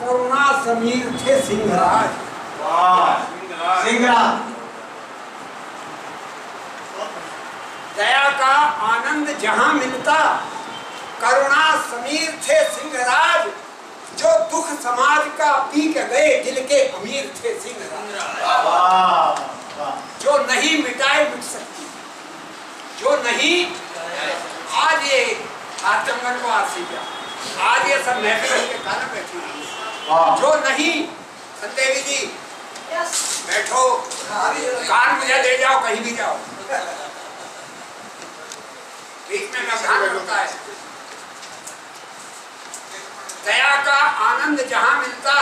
करुणा समीर थे सिंहराज। वाह, सिंहराज दया का आनंद जहाँ मिलता, करुणा समीर थे सिंहराज, जो दुख समाज का पी के गए, दिल के अमीर थे सिंहराज। जो नहीं मिटाए मिट सकती, जो नहीं, आज ये आतंकवाद से क्या, आज ये सब नेटवर्क के कारण बैठी, जो नहीं, संदेवी जी बैठो, कान मुझे ले जाओ, कहीं भी जाओ, बीच में नवधान होता है। दया का आनंद जहाँ मिलता,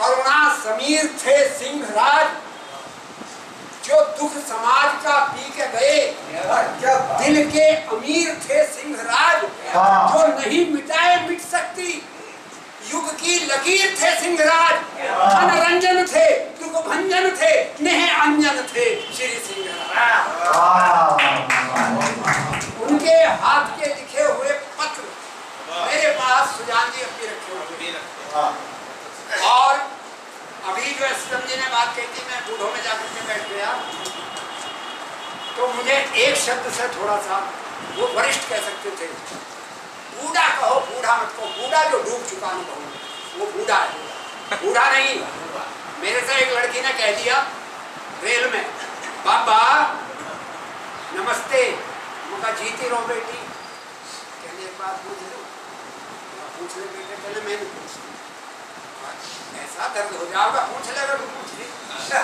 करुणा समीर थे सिंहराज, जो दुख समाज का पी के गए, दिल के अमीर थे सिंहराज, जो नहीं मिटाए मिट सकती, युग की लकीर थे सिंहराज, मनोरंजन थे, दुख भंजन थे, नेह अंजन थे श्री सिंहराज। उनके हाथ के लिखे हुए पत्र मेरे पास सुजान जी अपनी रखे। और अभी जो एसएम जी ने बात कही थी, मैं बूढ़ों में जाकर के बैठ गया, तो मुझे एक शब्द से थोड़ा सा वो वरिष्ठ कह सकते थे, बूढ़ा कहो, बूढ़ा मत कहो, बूढ़ा जो डूब चुका नहीं कहो, वो बूढ़ा है, बूढ़ा नहीं। मेरे से एक लड़की ने कह दिया रेल में, बाबा नमस्ते, मुका जीती रहो बेटी। कहने के बाद मुझे पूछ ले बेटे, पहले मैं नहीं पूछती, ऐसा दर्द हो जाओगा, पूछ ले अगर पूछ ली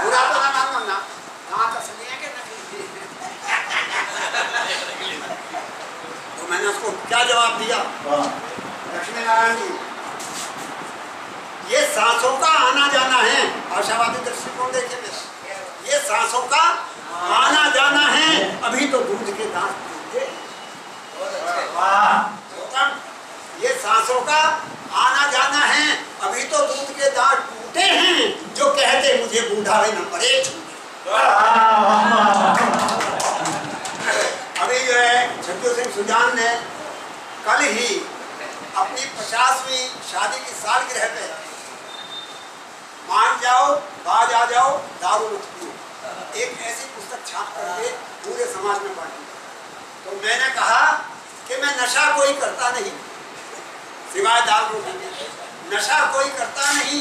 बुरा तो ना मानो ना, कहाँ का सही है कि नहीं। तो मैंने उसको क्या जवाब दिया, लक्ष्मी नारायण जी ये सांसों का आना जाना है, आशावादी दृष्टिकोण देखिए मेरा, ये सांसों का आना जाना है, अभी तो दूध के दांत टूटे, ये सांसों का आना जाना है, अभी तो दूध के दांत टूटे हैं, जो कहते मुझे बूढ़ा है नंबर एक छूटे। अभी जो है छज्जू सिंह सुजान ने कल ही अपनी 50वीं शादी की सालगिरह पे, मान जाओ बाज आ जाओ दारू मत पियो, एक ऐसी पुस्तक छाप करके पूरे समाज में बांटी। तो मैंने कहा कि मैं नशा कोई करता नहीं, सिवाय दारू के, नशा कोई करता नहीं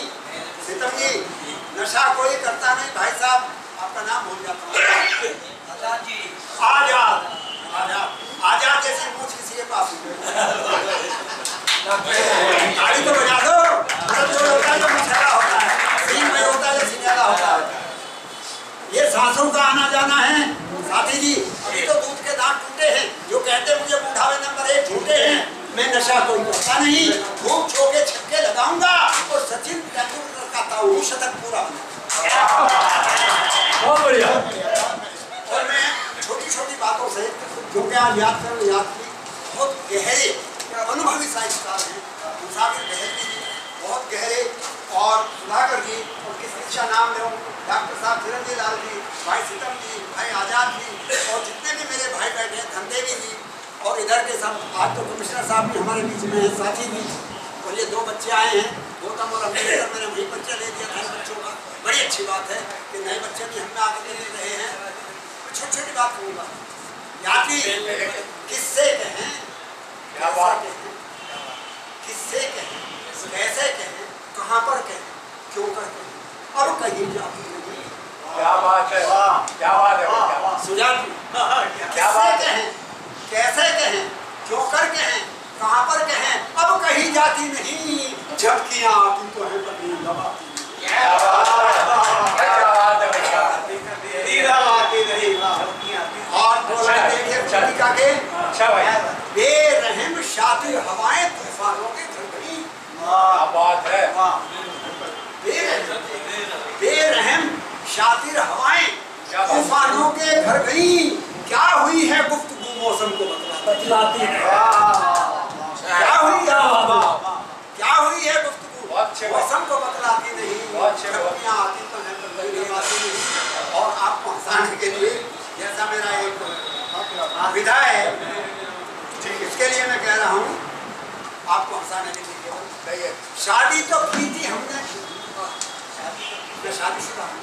सीतम जी, नशा कोई करता नहीं। भाई साहब आपका नाम भूल जाता हूँ, आजाद जी, आजाद आजाद आजाद जैसी पूछ किसी के पास गाड़ी तो बजा दो, मतलब जो होता है जो मछेरा होता है, सीन में होता है जो सिंगारा होता है, ये सांसों का आना जाना है। साथी जी अभी तो दूध के दांत टूटे हैं, जो कहते मुझे बूढ़ावे नंबर एक झूठे हैं, मैं नशा कोई करता नहीं, खूब छोके छक्के लगाऊंगा और सचिन तेंदुलकर का ताऊ शतक पूरा होगा। और मैं छोटी छोटी बातों से जो क्या याद कर याद की, बहुत गहरे अनुभवी साहित्यकार हैं मुसाफिर बहरी जी, बहुत गहरे, और सुधाकर जी, और किस शिक्षा नाम ले, डॉक्टर साहब चिरंजीवी लाल जी, भाई सीतम जी, भाई आजाद जी, और जितने भी मेरे भाई बैठे हैं, धनदेवी जी, और इधर के साथ आज तो कमिश्नर साहब भी हमारे बीच में हैं, साथी भी। और ये दो बच्चे आए हैं, गौतम और अमरेंद्र, मैंने वही बच्चे ले दिया, नए बच्चों का, बड़ी अच्छी बात है कि नए बच्चे भी हमें आगे ले रहे हैं। छोटी छोटी बात कहूँगा, यात्री किससे कहें, क्या बात कहें, किससे कहें, कैसे कहें, कहाँ पर कहें, क्यों कर कहें, और कहीं जाती नहीं। क्या बात है, क्या बात है सुजान जी, क्या बात है, कैसे कहें, क्यों कर कहें, कहाँ पर कहें, अब कहीं जाती नहीं, झपकियाँ आती तो है पर नहीं दबाती। और बोला देखिए झपका के बेरहम शातिर हवाएं तूफानों के झपकी। बात है, बेरहम शातिर हवाएं तूफानों के घर गई, क्या हुई है गुफ्त मौसम को बतलाती है, क्या हुई है, क्या हुई है गुफ्तगू मौसम को बतलाती नहीं, झपकियाँ आती तो हैं पर नहीं दबाती नहीं। और आप पहुँचाने के लिए जैसा मेरा एक विधा है, इसके लिए मैं कह रहा हूँ, आप पहुँचाने के लिए शादी तो की थी हमने, मैं शादीशुदा हूँ।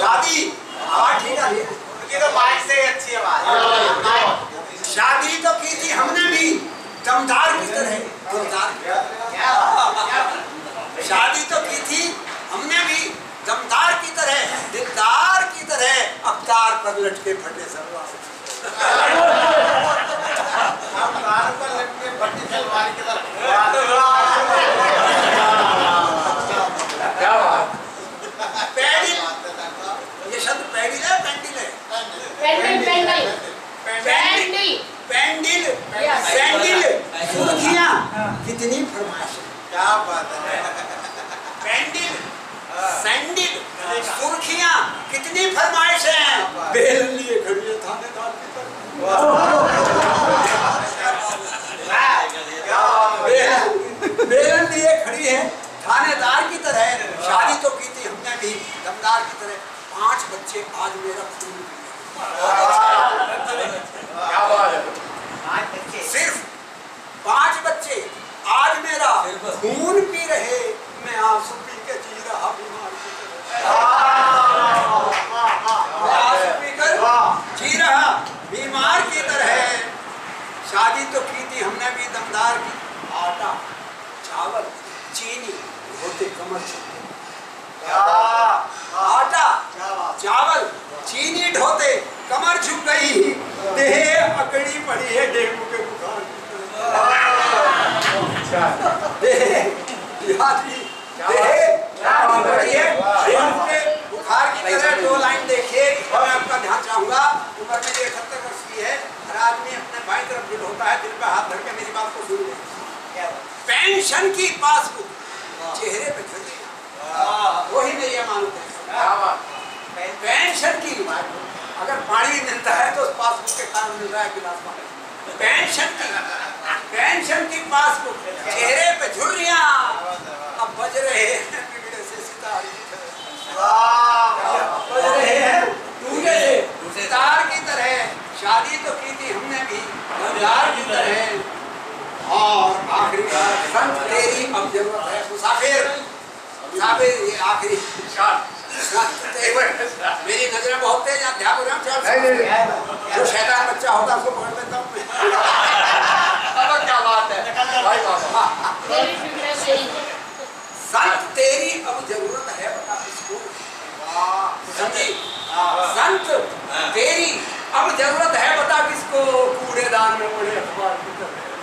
शादी माइक से अच्छी आवाज। शादी तो की थी हमने भी दमदार की तरह, दमदार। शादी तो की थी हमने भी दमदार की तरह, दिलदार की तरह। अब तार पर लटके फटे सलवार, अब तार पर लटके फटे सलवार की तरह। कितनी फरमाइश, क्या बात है। पेंडिल, सैंडिल, सुर्खियां, कितनी फरमाइश है। बेल लिए खड़ी थानेदार की तरह, बेल लिए खड़ी है थानेदार की तरह। शादी तो की थी हमने भी दमदार की तरह। 5 बच्चे आज मेरा खून पी रहे, सिर्फ 5 बच्चे आज मेरा खून पी रहे। मैं आंसू पी के जी रहा बीमार की तरह, आंसू पी कर जी रहा बीमार की तरह। शादी तो की थी हमने भी दमदार की। आटा, चावल, चीनी होते कमर से, आटा, चावल, चीनी ढोते कमर झुक गई। देह अकड़ी पड़ी है डेंगू के बुखार की तरह। 2 लाइन देखिए, मैं आपका ध्यान चाहूंगा। उम्र मेरी 71 वर्ष की है। हर आदमी अपने बाई तरफ जो होता है, दिल पे हाथ धर के मेरी बात को सुन ले। पेंशन की पासबुक चेहरे पे खड़ी, वही मेरी अमानत है। पेंशन की अगर पानी मिलता है तो पासबुक के कारण मिल रहा है गिलास पानी। पेंशन की पासबुक चेहरे पे झुर्रियां, अब बज रहे हैं बिगड़े से सितार की तरह, बज रहे हैं टूटे सितार की तरह। शादी तो की थी हमने भी दमदार की तरह। और आखिरी बात, संत तेरी अब जरूरत है मुसाफिर। ये आखिरी मेरी नजरें बहुत तेज हैं, ध्यान रखना। जो शैतान बच्चा होता उसको पकड़ लेता हूं। क्या बात है। संत तेरी अब जरूरत है, बता इसको। संत तेरी अब जरूरत है, बता किसको। कूड़ेदान में पड़े अखबार की तरह।